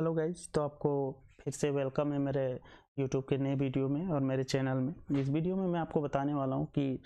Hello guys, तो आपको फिर से वेलकम है मेरे यूट्यूब के नए वीडियो में और मेरे चैनल में। इस वीडियो में मैं आपको बताने वाला हूँ कि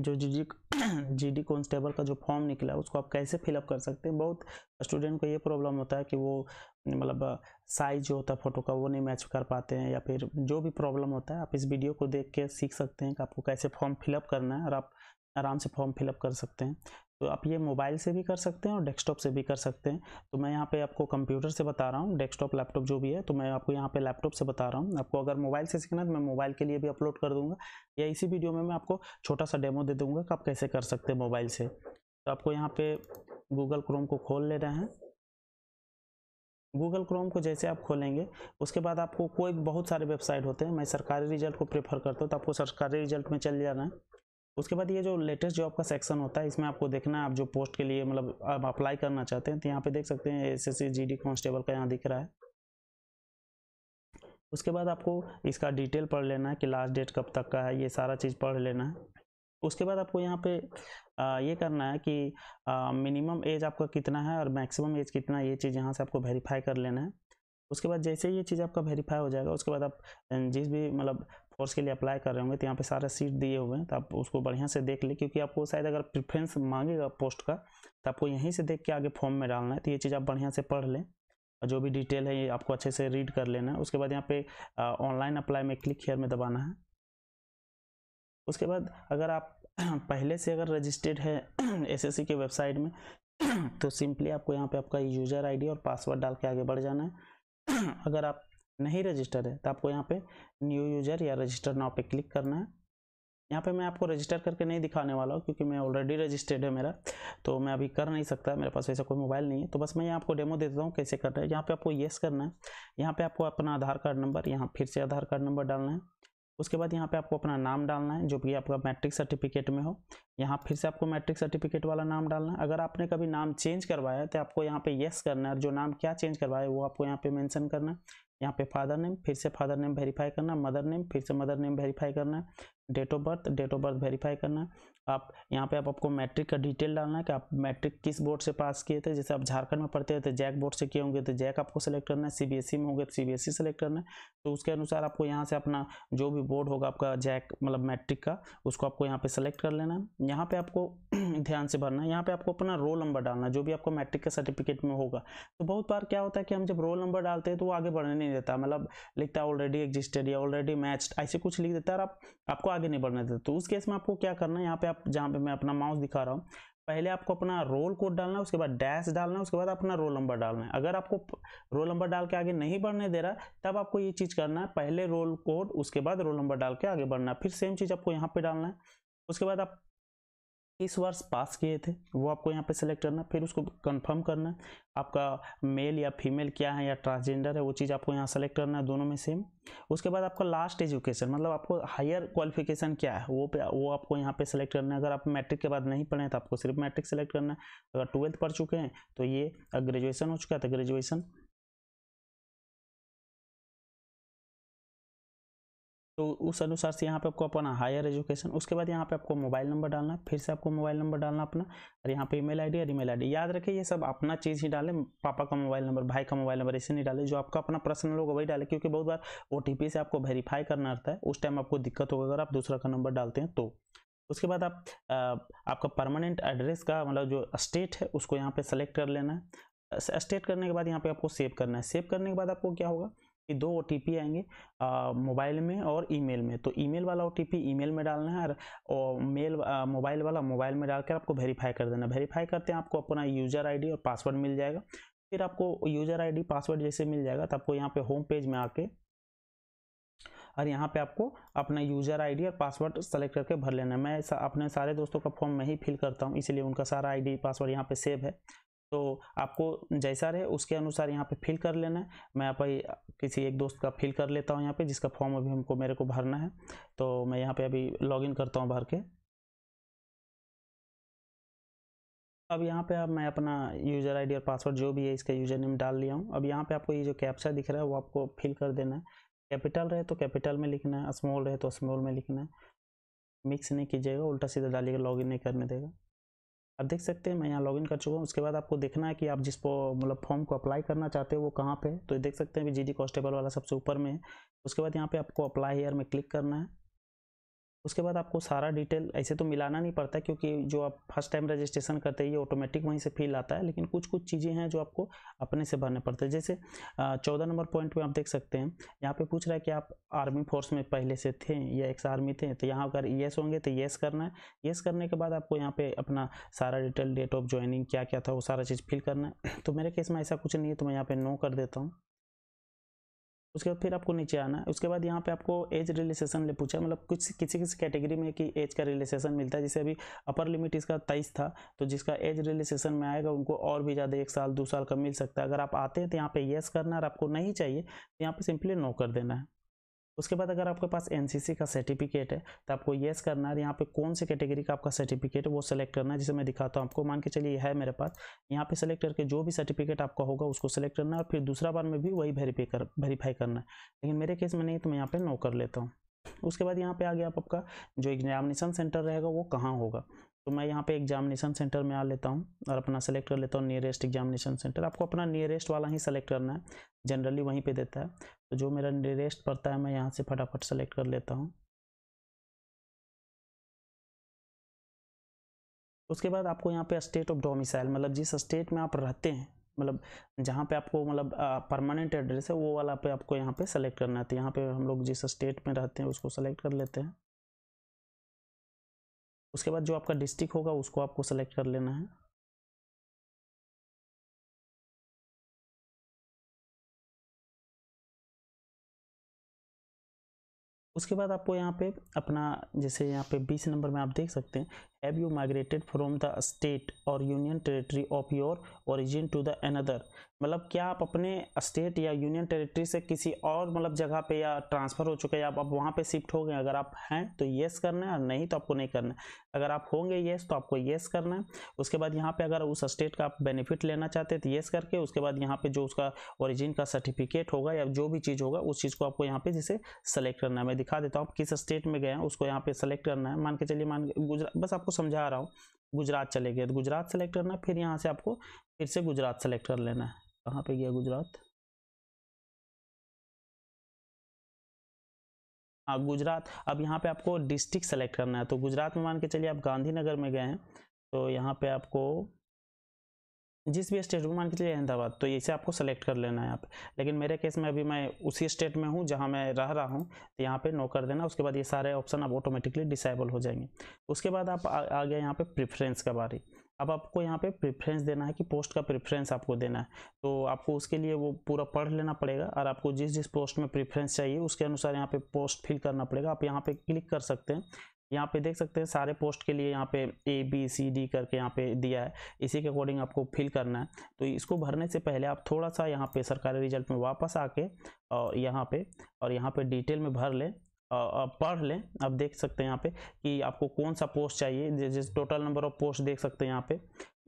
जो जी डी कॉन्स्टेबल का जो फॉर्म निकला है उसको आप कैसे फिलअप कर सकते हैं। बहुत स्टूडेंट को ये प्रॉब्लम होता है कि वो मतलब साइज जो होता है फ़ोटो का वो नहीं मैच कर पाते हैं, या फिर जो भी प्रॉब्लम होता है आप इस वीडियो को देख के सीख सकते हैं कि आपको कैसे फॉर्म फिलअप करना है और आप आराम से फॉर्म फिलअप कर सकते हैं। तो आप ये मोबाइल से भी कर सकते हैं और डेस्कटॉप से भी कर सकते हैं। तो मैं यहाँ पे आपको कंप्यूटर से बता रहा हूँ, डेस्कटॉप लैपटॉप जो भी है, तो मैं आपको यहाँ पे लैपटॉप से बता रहा हूँ। आपको अगर मोबाइल से सीखना है तो मैं मोबाइल के लिए भी अपलोड कर दूँगा, या इसी वीडियो में मैं आपको छोटा सा डेमो दे दूँगा कि आप कैसे कर सकते हैं मोबाइल से। तो आपको यहाँ पर गूगल क्रोम को खोल लेना है। गूगल क्रोम को जैसे आप खोलेंगे उसके बाद आपको कोई बहुत सारे वेबसाइट होते हैं, मैं सरकारी रिजल्ट को प्रेफर करता हूँ, तो आपको सरकारी रिजल्ट में चले जाना है। उसके बाद ये जो लेटेस्ट जॉब का सेक्शन होता है इसमें आपको देखना है आप जो पोस्ट के लिए मतलब आप अप्लाई करना चाहते हैं। तो यहाँ पे देख सकते हैं एसएससी जीडी कांस्टेबल का यहाँ दिख रहा है। उसके बाद आपको इसका डिटेल पढ़ लेना है कि लास्ट डेट कब तक का है, ये सारा चीज़ पढ़ लेना है। उसके बाद आपको यहाँ पे ये करना है कि मिनिमम एज आपका कितना है और मैक्सिमम एज कितना है, ये चीज़ यहाँ से आपको वेरीफाई कर लेना है। उसके बाद जैसे ये चीज़ आपका वेरीफाई हो जाएगा उसके बाद आप जिस भी मतलब कोर्स के लिए अप्लाई कर रहे होंगे, तो यहाँ पे सारा सीट दिए हुए हैं, तो आप उसको बढ़िया से देख ले, क्योंकि आपको शायद अगर प्रेफरेंस मांगेगा पोस्ट का तो आपको यहीं से देख के आगे फॉर्म में डालना है। तो ये चीज़ आप बढ़िया से पढ़ लें और जो भी डिटेल है ये आपको अच्छे से रीड कर लेना है। उसके बाद यहाँ पे ऑनलाइन अप्लाई में क्लिक हियर में दबाना है। उसके बाद अगर आप पहले से अगर रजिस्टर्ड है एसएससी के वेबसाइट में तो सिंपली आपको यहाँ पर आपका यूज़र आई डी और पासवर्ड डाल के आगे बढ़ जाना है। अगर आप नहीं रजिस्टर है तो आपको यहाँ पे न्यू यूजर या रजिस्टर नाउ पे क्लिक करना है। यहाँ पे मैं आपको रजिस्टर करके नहीं दिखाने वाला हूँ क्योंकि मैं ऑलरेडी रजिस्टर्ड है मेरा, तो मैं अभी कर नहीं सकता, मेरे पास ऐसा कोई मोबाइल नहीं है। तो बस मैं यहाँ आपको डेमो देता हूँ कैसे करना है। यहाँ पे आपको येस करना है, यहाँ पे आपको अपना आधार कार्ड नंबर, यहाँ फिर से आधार कार्ड नंबर डालना है। उसके बाद यहाँ पे आपको अपना नाम डालना है जो कि आपका मैट्रिक सर्टिफिकेट में हो, यहाँ फिर से आपको मैट्रिक सर्टिफिकेट वाला नाम डालना है। अगर आपने कभी नाम चेंज करवाया है तो आपको यहाँ पे येस करना है और जो नाम क्या चेंज करवाया है वो आपको यहाँ पे मेंशन करना है। यहाँ पे फादर नेम, फिर से फादर नेम वेरीफाई करना, मदर नेम, फिर से मदर नेम वेरीफाई करना, डेट ऑफ बर्थ वेरीफाई करना। आप यहाँ पे आपको मैट्रिक का डिटेल डालना है कि आप मैट्रिक किस बोर्ड से पास किए थे। जैसे आप झारखंड में पढ़ते हैं तो जैक बोर्ड से किए होंगे तो जैक आपको सेलेक्ट करना है, सीबीएसई में होंगे तो सीबीएसई सेलेक्ट करना है। तो उसके अनुसार आपको यहाँ से अपना जो भी बोर्ड होगा आपका जैक मतलब मैट्रिक का, उसको आपको यहाँ पर सेलेक्ट कर लेना है। यहाँ पर आपको ध्यान से भरना है, यहाँ पर आपको अपना रोल नंबर डालना जो भी आपको मैट्रिक के सर्टिफिकेट में होगा। तो बहुत बार क्या होता है कि हम जब रोल नंबर डालते हैं तो वो आगे बढ़ने नहीं देता, मतलब लिखता है ऑलरेडी एग्जिस्टेड या ऑलरेडी मैच्ड, ऐसे कुछ लिख देता है और आपको आगे नहीं बढ़ने देता। तो उस केस में आपको क्या करना है, यहाँ पे आप जहाँ पे मैं अपना माउस दिखा रहा हूँ, पहले आपको अपना रोल कोड डालना है, उसके बाद डैश डालना है, उसके बाद अपना रोल नंबर डालना है। अगर आपको रोल नंबर डाल के आगे नहीं बढ़ने दे रहा तब आपको ये चीज़ करना है, पहले रोल कोड उसके बाद रोल नंबर डाल के आगे बढ़ना है। फिर सेम चीज़ आपको यहाँ पर डालना है। उसके बाद आप किस वर्ष पास किए थे वो आपको यहाँ पे सेलेक्ट करना, फिर उसको कंफर्म करना। आपका मेल या फीमेल क्या है या ट्रांसजेंडर है वो चीज़ आपको यहाँ सेलेक्ट करना, दोनों में सेम। उसके बाद आपका लास्ट एजुकेशन मतलब आपको हायर क्वालिफिकेशन क्या है वो आपको यहाँ पे सेलेक्ट करना है। अगर आप मैट्रिक के बाद नहीं पढ़े तो आपको सिर्फ मैट्रिक सेलेक्ट करना है। अगर ट्वेल्थ पढ़ चुके हैं तो ये, अगर ग्रेजुएसन हो चुका है तो ग्रेजुएसन। तो उस अनुसार से यहाँ पे आपको अपना हायर एजुकेशन, उसके बाद यहाँ पे आपको मोबाइल नंबर डालना है, फिर से आपको मोबाइल नंबर डालना अपना, और यहाँ पे ईमेल आईडी और ईमेल आईडी। याद रखिए ये सब अपना चीज़ ही डालें, पापा का मोबाइल नंबर, भाई का मोबाइल नंबर ऐसे नहीं डालें, जो आपका अपना पर्सनल होगा वही डालें, क्योंकि बहुत बार ओटीपी से आपको वेरीफाई करना रहता है, उस टाइम आपको दिक्कत होगा अगर आप दूसरा का नंबर डालते हैं तो। उसके बाद आप आपका परमानेंट एड्रेस का मतलब जो स्टेट है उसको यहाँ पर सेलेक्ट कर लेना है। स्टेट करने के बाद यहाँ पर आपको सेव करना है। सेव करने के बाद आपको क्या होगा कि दो ओटीपी आएंगे मोबाइल में और ईमेल में, तो ईमेल वाला ओटीपी ईमेल में डालना है और मोबाइल वाला मोबाइल में डालकर आपको वेरीफाई कर देना। वेरीफाई करते हैं आपको अपना यूज़र आईडी और पासवर्ड मिल जाएगा। फिर आपको यूज़र आईडी पासवर्ड जैसे मिल जाएगा तो आपको यहाँ पे होम पेज में आके और यहाँ पे आपको अपना यूज़र आईडी और पासवर्ड सेलेक्ट करके भर लेना है। मैं अपने सारे दोस्तों का फॉर्म मैं ही फिल करता हूँ, इसलिए उनका सारा आईडी पासवर्ड यहाँ पर सेव है। तो आपको जैसा रहे उसके अनुसार यहाँ पे फिल कर लेना है। मैं यहाँ पर किसी एक दोस्त का फिल कर लेता हूँ यहाँ पे, जिसका फॉर्म अभी हमको मेरे को भरना है। तो मैं यहाँ पे अभी लॉगिन करता हूँ भर के। अब यहाँ पे अब मैं अपना यूज़र आईडी और पासवर्ड जो भी है इसका यूज़र नेम डाल लिया हूँ। अब यहाँ पे आपको ये जो कैप्चा दिख रहा है वो आपको फिल कर देना है। कैपिटल रहे तो कैपिटल में लिखना है, स्मॉल रहे तो स्मॉल में लिखना है। मिक्स नहीं कीजिएगा, उल्टा सीधा डालिएगा, लॉगिन नहीं करने देगा। आप देख सकते हैं मैं यहाँ लॉगिन कर चुका हूँ। उसके बाद आपको देखना है कि आप जिस मतलब फॉर्म को अप्लाई करना चाहते हो वो कहाँ पे, तो देख सकते हैं जीडी कॉन्स्टेबल वाला सबसे ऊपर में है। उसके बाद यहाँ पे आपको अप्लाई हेयर में क्लिक करना है। उसके बाद आपको सारा डिटेल ऐसे तो मिलाना नहीं पड़ता क्योंकि जो आप फर्स्ट टाइम रजिस्ट्रेशन करते हैं ये ऑटोमेटिक वहीं से फील आता है, लेकिन कुछ कुछ चीज़ें हैं जो आपको अपने से भरने पड़ते हैं। जैसे 14 नंबर पॉइंट पे आप देख सकते हैं यहाँ पे पूछ रहा है कि आप आर्मी फोर्स में पहले से थे या एक्स आर्मी थे, तो यहाँ अगर येस होंगे तो येस करना है। येस करने के बाद आपको यहाँ पर अपना सारा डिटेल, डेट ऑफ ज्वाइनिंग क्या क्या था वो सारा चीज़ फिल करना है। तो मेरे केस में ऐसा कुछ नहीं है तो मैं यहाँ पर नो कर देता हूँ। उसके बाद फिर आपको नीचे आना है। उसके बाद यहाँ पे आपको एज रिलैक्सेशन ले पूछा, मतलब कुछ किसी किसी कैटेगरी में कि एज का रिलैक्सेशन मिलता है। जैसे अभी अपर लिमिट इसका 23 था, तो जिसका एज रिलैक्सेशन में आएगा उनको और भी ज़्यादा 1 साल 2 साल का मिल सकता है। अगर आप आते हैं तो यहाँ पे येस करना है, आपको नहीं चाहिए तो यहाँ पे सिंपली नो कर देना है। उसके बाद अगर आपके पास एनसीसी का सर्टिफिकेट है तो आपको येस करना है। यहाँ पे कौन से कैटेगरी का आपका सर्टिफिकेट है वो सेलेक्ट करना है, जिसे मैं दिखाता हूँ आपको। मान के चलिए है मेरे पास, यहाँ पे सेलेक्ट करके जो भी सर्टिफिकेट आपका होगा उसको सेलेक्ट करना है और फिर दूसरा बार में भी वही वेरीफाई करना है। लेकिन मेरे केस में नहीं तो मैं यहाँ पर नो कर लेता हूँ। उसके बाद यहाँ पर आ गया आपका जो एग्जामिनेशन सेंटर रहेगा वो कहाँ होगा, तो मैं यहाँ पे एग्जामिनेशन सेंटर में आ लेता हूँ और अपना सेलेक्ट कर लेता हूँ नियरेस्ट एग्जामिनेशन सेंटर। आपको अपना नियरेस्ट वाला ही सेलेक्ट करना है, जनरली वहीं पे देता है। तो जो मेरा नियरेस्ट पड़ता है मैं यहाँ से फटाफट सेलेक्ट कर लेता हूँ। उसके बाद आपको यहाँ पे स्टेट ऑफ डोमिसाइल, मतलब जिस स्टेट में आप रहते हैं, मतलब जहाँ पे आपको मतलब परमानेंट एड्रेस है वो वाला पे आपको यहाँ पे सेलेक्ट करना है। तो यहाँ पे हम लोग जिस स्टेट में रहते हैं उसको सेलेक्ट कर लेते हैं। उसके बाद जो आपका डिस्ट्रिक्ट होगा उसको आपको सेलेक्ट कर लेना है। उसके बाद आपको यहाँ पे अपना, जैसे यहाँ पे 20 नंबर में आप देख सकते हैं, have you migrated from the state और union territory of your origin to the another, मतलब क्या आप अपने स्टेट या यूनियन टेरिटरी से किसी और मतलब जगह पे या ट्रांसफ़र हो चुके हैं या आप वहाँ पे शिफ्ट हो गए। अगर आप हैं तो येस करना है और नहीं तो आपको नहीं करना है। अगर आप होंगे येस तो आपको येस करना है। उसके बाद यहाँ पे अगर उस स्टेट का आप बेनिफिट लेना चाहते हैं तो येस करके, उसके बाद यहाँ पे जो उसका ओरिजिन का सर्टिफिकेट होगा या जो भी चीज़ होगा उस चीज़ को आपको यहाँ पर जिसे सेलेक्ट करना है। मैं दिखा देता हूँ आप किस स्टेट में गए हैं उसको यहाँ पर सेलेक्ट करना है। मान के चलिए गुजरात, बस आपको समझा रहा हूँ, गुजरात चले गए तो गुजरात सेलेक्ट करना है। फिर यहाँ से आपको फिर से गुजरात सेलेक्ट कर लेना है। कहाँ पे गया गुजरात, हाँ गुजरात। अब यहाँ पे आपको डिस्ट्रिक्ट सेलेक्ट करना है। तो गुजरात में मान के चलिए आप गांधीनगर में गए हैं, तो यहाँ पे आपको जिस भी स्टेट में, मान के चलिए अहमदाबाद, तो इसे आपको सेलेक्ट कर लेना है यहाँ पे। लेकिन मेरे केस में अभी मैं उसी स्टेट में हूँ जहाँ मैं रह रहा हूँ, तो यहाँ पे नो कर देना। उसके बाद ये सारे ऑप्शन आप ऑटोमेटिकली डिसेबल हो जाएंगे। उसके बाद आप आ गए यहाँ पे प्रेफरेंस का बारी। अब आपको यहाँ पे प्रेफरेंस देना है कि पोस्ट का प्रेफरेंस आपको देना है, तो आपको उसके लिए वो पूरा पढ़ लेना पड़ेगा और आपको जिस जिस पोस्ट में प्रेफरेंस चाहिए उसके अनुसार यहाँ पे पोस्ट फिल करना पड़ेगा। आप यहाँ पे क्लिक कर सकते हैं, यहाँ पे देख सकते हैं सारे पोस्ट के लिए यहाँ पे A B C D करके यहाँ पे दिया है, इसी के अकॉर्डिंग आपको फिल करना है। तो इसको भरने से पहले आप थोड़ा सा यहाँ पे सरकारी रिजल्ट में वापस आके और यहाँ पे डिटेल में भर लें, पढ़ लें। आप देख सकते हैं यहाँ पे कि आपको कौन सा पोस्ट चाहिए। जैसे टोटल नंबर ऑफ पोस्ट देख सकते हैं यहाँ पे,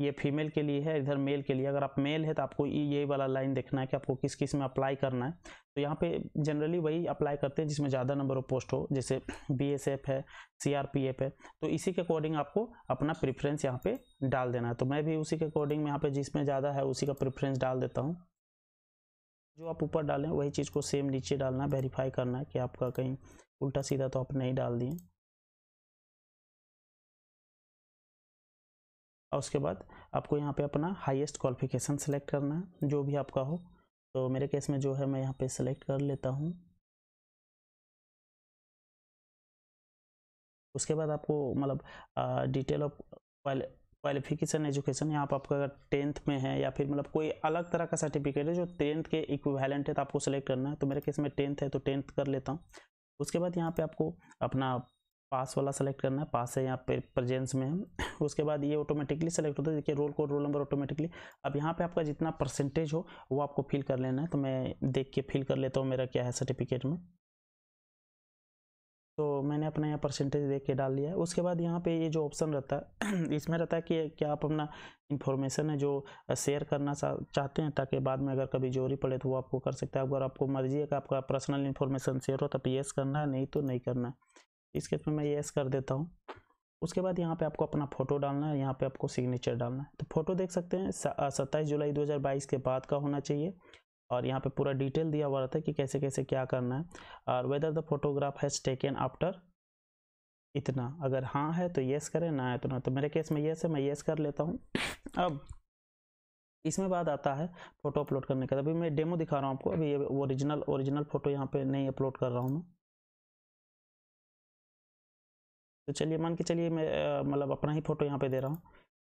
ये फीमेल के लिए है, इधर मेल के लिए। अगर आप मेल है तो आपको ये वाला लाइन देखना है कि आपको किस किस में अप्लाई करना है। तो यहाँ पे जनरली वही अप्लाई करते हैं जिसमें ज़्यादा नंबर ऑफ पोस्ट हो, जैसे BSF है, CRPF है, तो इसी के अकॉर्डिंग आपको अपना प्रेफरेंस यहाँ पे डाल देना है। तो मैं भी उसी के अकॉर्डिंग यहाँ पे जिसमें ज़्यादा है उसी का प्रेफरेंस डाल देता हूँ। जो आप ऊपर डालें वही चीज़ को सेम नीचे डालना है, वेरीफाई करना है कि आपका कहीं उल्टा सीधा तो आप नहीं डाल दिए। और उसके बाद आपको यहाँ पे अपना हाईएस्ट क्वालिफिकेशन सेलेक्ट करना है, जो भी आपका हो। तो मेरे केस में जो है मैं यहाँ पे सेलेक्ट कर लेता हूँ। उसके बाद आपको मतलब डिटेल ऑफ क्वालिफिकेशन एजुकेशन, यहाँ पर आपका अगर 10th में है या फिर मतलब कोई अलग तरह का सर्टिफिकेट है जो 10th के इक्विवेलेंट है तो आपको सेलेक्ट करना है। तो मेरे केस में 10th है तो 10th कर लेता हूँ। उसके बाद यहाँ पे आपको अपना पास वाला सेलेक्ट करना है, पास है यहाँ पे प्रेजेंस में है। उसके बाद ये ऑटोमेटिकली सेलेक्ट होता है, देखिए roll code, roll number automatically. अब यहाँ पे आपका जितना परसेंटेज हो वो आपको फिल कर लेना है। तो मैं देख के फिल कर लेता हूँ मेरा क्या है सर्टिफिकेट में। तो मैंने अपना यहाँ परसेंटेज देख के डाल लिया है। उसके बाद यहाँ पे ये जो ऑप्शन रहता है इसमें रहता है कि क्या आप अपना इन्फॉर्मेशन है जो शेयर करना चाहते हैं, ताकि बाद में अगर कभी जरूरी पड़े तो वो आपको कर सकता है। अगर आपको मर्जी है कि आपका पर्सनल इन्फॉर्मेशन शेयर हो तब येस करना है, नहीं तो नहीं करना है। इसके पर मैं येस कर देता हूँ। उसके बाद यहाँ पे आपको अपना फ़ोटो डालना है, यहाँ पे आपको सिग्नेचर डालना है। तो फोटो देख सकते हैं 27 जुलाई 2022 के बाद का होना चाहिए और यहाँ पे पूरा डिटेल दिया हुआ रहता है कि कैसे कैसे क्या करना है। और whether the photograph has taken after इतना, अगर हाँ है तो येस करें, ना है तो ना। तो मेरे केस में येस है, मैं येस कर लेता हूँ। अब इसमें बात आता है फ़ोटो अपलोड करने का। अभी मैं डेमो दिखा रहा हूँ आपको, अभी ओरिजिनल फ़ोटो यहाँ पे नहीं अपलोड कर रहा हूँ मैं। तो चलिए मान के चलिए मैं मतलब अपना ही फ़ोटो यहाँ पे दे रहा हूँ।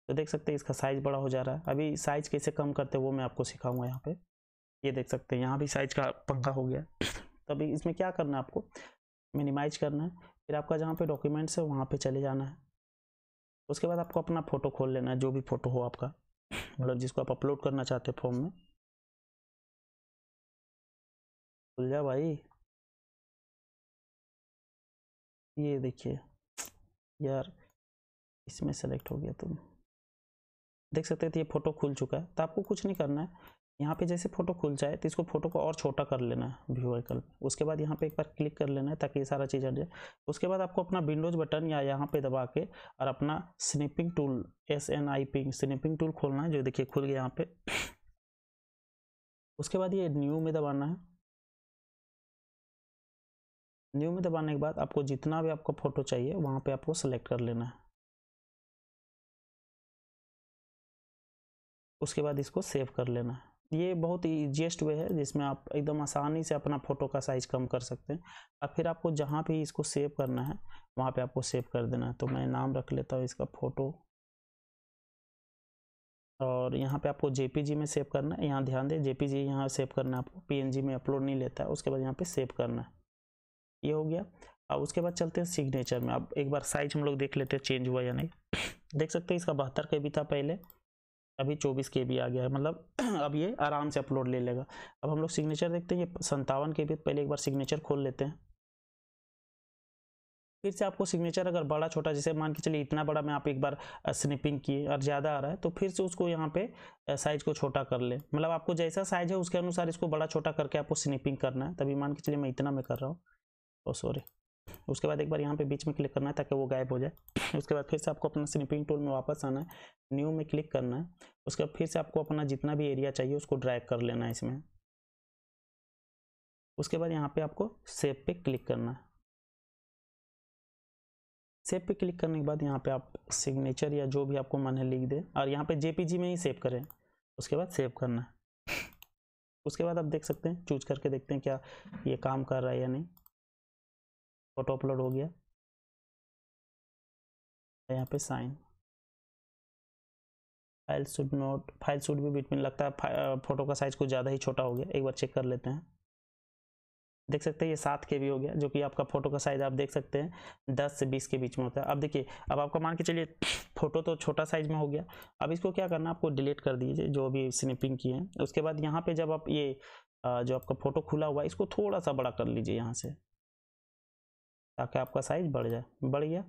तो देख सकते हैं इसका साइज़ बड़ा हो जा रहा है। अभी साइज़ कैसे कम करते हैं वो मैं आपको सिखाऊंगा यहाँ पे। ये देख सकते हैं यहाँ भी साइज़ का पंखा हो गया। तो अभी इसमें क्या करना है, आपको मिनिमाइज करना है, फिर आपका जहाँ पे डॉक्यूमेंट्स है वहाँ पर चले जाना है। उसके बाद आपको अपना फ़ोटो खोल लेना है, जो भी फ़ोटो हो आपका, मतलब जिसको आप अपलोड करना चाहते हैं फॉर्म में। खुल जा भाई, ये देखिए यार, इसमें सेलेक्ट हो गया तुम। देख सकते हैं ये फ़ोटो खुल चुका है। तो आपको कुछ नहीं करना है, यहाँ पे जैसे फ़ोटो खुल जाए तो इसको फ़ोटो को और छोटा कर लेना है व्यू आइकन। उसके बाद यहाँ पे एक बार क्लिक कर लेना है ताकि ये सारा चीज़ आ जाए। उसके बाद आपको अपना विंडोज़ बटन या यहाँ पे दबा के और अपना स्निपिंग टूल स्निपिंग टूल खोलना है, जो देखिए खुल गया यहाँ पे। उसके बाद ये न्यू में दबाना है। न्यू में दबाने के बाद आपको जितना भी आपको फ़ोटो चाहिए वहाँ पे आपको सेलेक्ट कर लेना है। उसके बाद इसको सेव कर लेना है। ये बहुत ही ईजीएस्ट वे है जिसमें आप एकदम आसानी से अपना फ़ोटो का साइज़ कम कर सकते हैं। और फिर आपको जहाँ भी इसको सेव करना है वहाँ पे आपको सेव कर देना है। तो मैं नाम रख लेता हूँ इसका फ़ोटो, और यहाँ पे आपको जेपीजी में सेव करना है। यहाँ ध्यान दें, जेपीजी यहाँ सेव करना है आपको, पीएनजी में अपलोड नहीं लेता है। उसके बाद यहाँ पर सेव करना है, ये हो गया। अब उसके बाद चलते हैं सिग्नेचर में। अब एक बार साइज़ हम लोग देख लेते हैं चेंज हुआ या नहीं। देख सकते हैं इसका 72 KB था पहले, अभी 24 KB आ गया है, मतलब अब ये आराम से अपलोड ले लेगा। अब हम लोग सिग्नेचर देखते हैं, ये 57 KB। पहले एक बार सिग्नेचर खोल लेते हैं। फिर से आपको सिग्नेचर अगर बड़ा छोटा, जैसे मान के चलिए इतना बड़ा मैं आप एक बार स्निपिंग किए और ज़्यादा आ रहा है, तो फिर से उसको यहाँ पे साइज़ को छोटा कर ले। मतलब आपको जैसा साइज़ है उसके अनुसार इसको बड़ा छोटा करके आपको स्निपिंग करना है। तभी मान के चलिए मैं इतना में कर रहा हूँ, ओ सॉरी। उसके बाद एक बार यहाँ पे बीच में क्लिक करना है ताकि वो गायब हो जाए। उसके बाद फिर से आपको अपना स्निपिंग टूल में वापस आना है, न्यू में क्लिक करना है। उसके बाद फिर से आपको अपना जितना भी एरिया चाहिए उसको ड्रैग कर लेना है इसमें। उसके बाद यहाँ पे आपको सेव पे क्लिक करना है। सेव पे क्लिक करने के बाद यहाँ पे आप सिग्नेचर या जो भी आपको मन है लिख दें, और यहाँ पे जेपीजी में ही सेव करें। उसके बाद सेव करना है। उसके बाद आप देख सकते हैं, चूज करके देखते हैं क्या ये काम कर रहा है या नहीं। फोटो अपलोड हो गया, यहाँ पे साइन फाइल शुड भी बिटवीन, लगता है फोटो का साइज़ कुछ ज़्यादा ही छोटा हो गया। एक बार चेक कर लेते हैं। देख सकते हैं ये 7 KB हो गया, जो कि आपका फ़ोटो का साइज़ आप देख सकते हैं 10 से 20 के बीच में होता है। अब देखिए, अब आपका मान के चलिए फ़ोटो तो छोटा साइज़ में हो गया। अब इसको क्या करना है, आपको डिलीट कर दीजिए जो भी स्निपिंग किए हैं। उसके बाद यहाँ पर जब आप ये जो आपका फ़ोटो खुला हुआ है इसको थोड़ा सा बड़ा कर लीजिए यहाँ से, ताकि आपका साइज़ बढ़ जाए। बढ़ गया।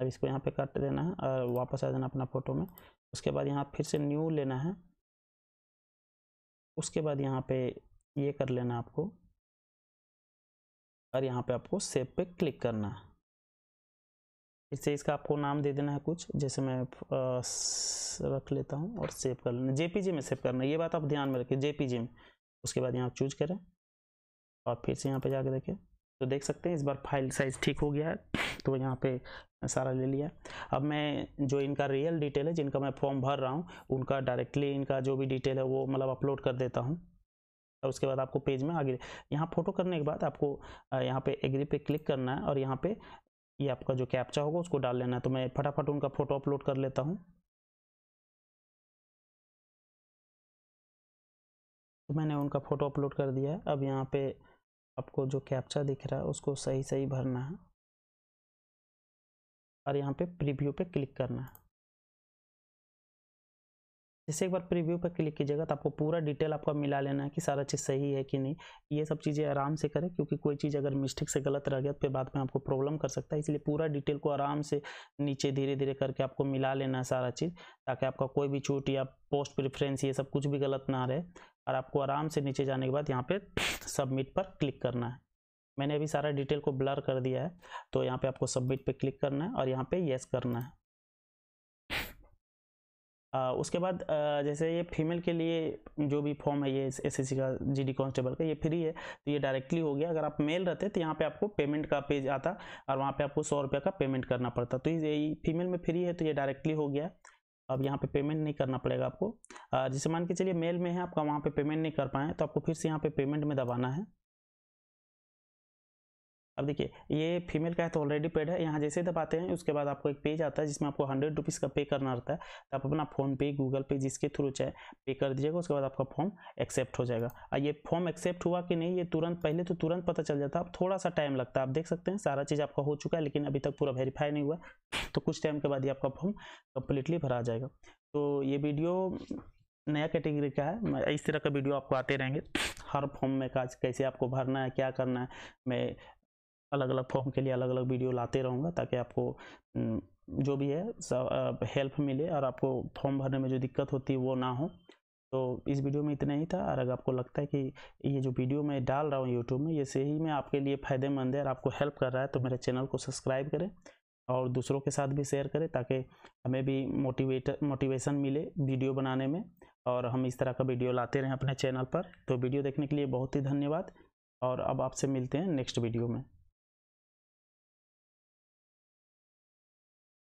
अब इसको यहाँ पे काट देना है और वापस आ जाना अपना फ़ोटो में। उसके बाद यहाँ फिर से न्यू लेना है। उसके बाद यहाँ पे ये कर लेना आपको, और यहाँ पे आपको सेव पे क्लिक करना है। फिर से इसका आपको नाम दे देना है कुछ, जैसे मैं रख लेता हूँ, और सेव कर लेना। जेपीजी में सेव करना है, ये बात आप ध्यान में रखें, जेपीजी में। उसके बाद यहाँ चूज करें और फिर से यहाँ पर जाकर देखें। तो देख सकते हैं इस बार फाइल साइज़ ठीक हो गया है। तो यहाँ पे सारा ले लिया। अब मैं जो इनका रियल डिटेल है, जिनका मैं फॉर्म भर रहा हूँ, उनका डायरेक्टली इनका जो भी डिटेल है वो मतलब अपलोड कर देता हूँ। और उसके बाद आपको पेज में आगे यहाँ फ़ोटो करने के बाद आपको यहाँ पे एग्री पे क्लिक करना है, और यहाँ पे ये आपका जो कैप्चा होगा उसको डाल लेना है। तो मैं फटाफट उनका फ़ोटो अपलोड कर लेता हूँ। तो मैंने उनका फ़ोटो अपलोड कर दिया है। अब यहाँ पे आपको जो कैप्चा दिख रहा है उसको सही सही भरना है, और यहाँ पे प्रीव्यू पे क्लिक करना है। जैसे एक बार प्रीव्यू पे क्लिक कीजिएगा तो आपको पूरा डिटेल आपका मिला लेना है कि सारा चीज़ सही है कि नहीं। ये सब चीज़ें आराम से करें, क्योंकि कोई चीज़ अगर मिस्टेक से गलत रह गया तो फिर बाद में आपको प्रॉब्लम कर सकता है। इसलिए पूरा डिटेल को आराम से नीचे धीरे धीरे करके आपको मिला लेना है सारा चीज़, ताकि आपका कोई भी छूट या पोस्ट प्रेफरेंस ये सब कुछ भी गलत ना रहे। और आपको आराम से नीचे जाने के बाद यहाँ पे सबमिट पर क्लिक करना है। मैंने अभी सारा डिटेल को ब्लर कर दिया है। तो यहाँ पे आपको सबमिट पे क्लिक करना है और यहाँ पे येस करना है। उसके बाद जैसे ये फीमेल के लिए जो भी फॉर्म है ये एसएससी का जीडी कांस्टेबल का ये फ्री है तो ये डायरेक्टली हो गया। अगर आप मेल रहते तो यहाँ पे आपको पेमेंट का पेज आता और वहाँ पे आपको 100 रुपये का पेमेंट करना पड़ता। तो ये फीमेल में फ्री है तो ये डायरेक्टली हो गया। अब यहाँ पे पेमेंट नहीं करना पड़ेगा आपको। जैसे मान के चलिए मेल में है आपका, वहाँ पर पेमेंट नहीं कर पाए तो आपको फिर से यहाँ पे पेमेंट में दबाना है। अब देखिए ये फीमेल का है तो ऑलरेडी पेड है। यहाँ जैसे दबाते हैं उसके बाद आपको एक पेज आता है जिसमें आपको 100 रुपीज़ का पे करना रहता है। तो आप अपना फ़ोन पे, गूगल पे जिसके थ्रू चाहे पे कर दीजिएगा। उसके बाद आपका फॉर्म एक्सेप्ट हो जाएगा। और ये फॉर्म एक्सेप्ट हुआ कि नहीं ये तुरंत पहले तो तुरंत पता चल जाता है, अब थोड़ा सा टाइम लगता है। आप देख सकते हैं सारा चीज़ आपका हो चुका है लेकिन अभी तक पूरा वेरीफाई नहीं हुआ। तो कुछ टाइम के बाद ये आपका फॉर्म कम्प्लीटली भरा जाएगा। तो ये वीडियो नया कैटेगरी का है, इस तरह का वीडियो आपको आते रहेंगे। हर फॉर्म में कैसे आपको भरना है, क्या करना है, मैं अलग अलग फॉर्म के लिए अलग अलग वीडियो लाते रहूँगा ताकि आपको जो भी है हेल्प मिले और आपको फॉर्म भरने में जो दिक्कत होती है वो ना हो। तो इस वीडियो में इतना ही था। और अगर आपको लगता है कि ये जो वीडियो मैं डाल रहा हूँ यूट्यूब में ये सही में आपके लिए फ़ायदेमंद है और आपको हेल्प कर रहा है तो मेरे चैनल को सब्सक्राइब करें और दूसरों के साथ भी शेयर करें ताकि हमें भी मोटिवेशन मिले वीडियो बनाने में और हम इस तरह का वीडियो लाते रहें अपने चैनल पर। तो वीडियो देखने के लिए बहुत ही धन्यवाद और अब आपसे मिलते हैं नेक्स्ट वीडियो में।